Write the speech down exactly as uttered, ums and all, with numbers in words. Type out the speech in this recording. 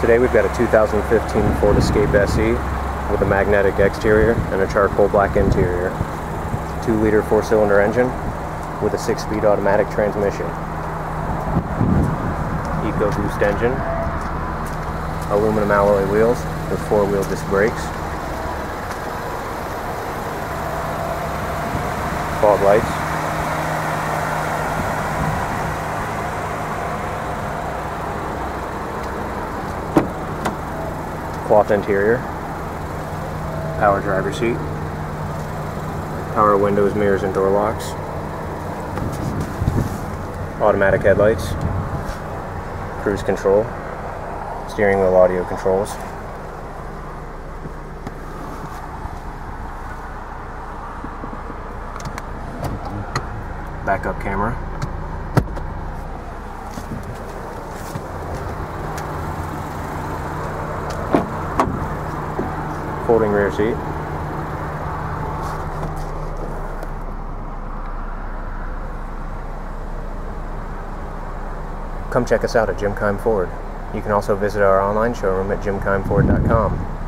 Today we've got a two thousand fifteen Ford Escape S E with a magnetic exterior and a charcoal black interior. It's a two liter four cylinder engine with a six speed automatic transmission. EcoBoost engine, aluminum alloy wheels with four wheel disc brakes, fog lights, cloth interior, power driver seat, power windows, mirrors, and door locks, automatic headlights, cruise control, steering wheel audio controls, backup camera, folding rear seat, come check us out at Jim Keim Ford. You can also visit our online showroom at jim keim ford dot com.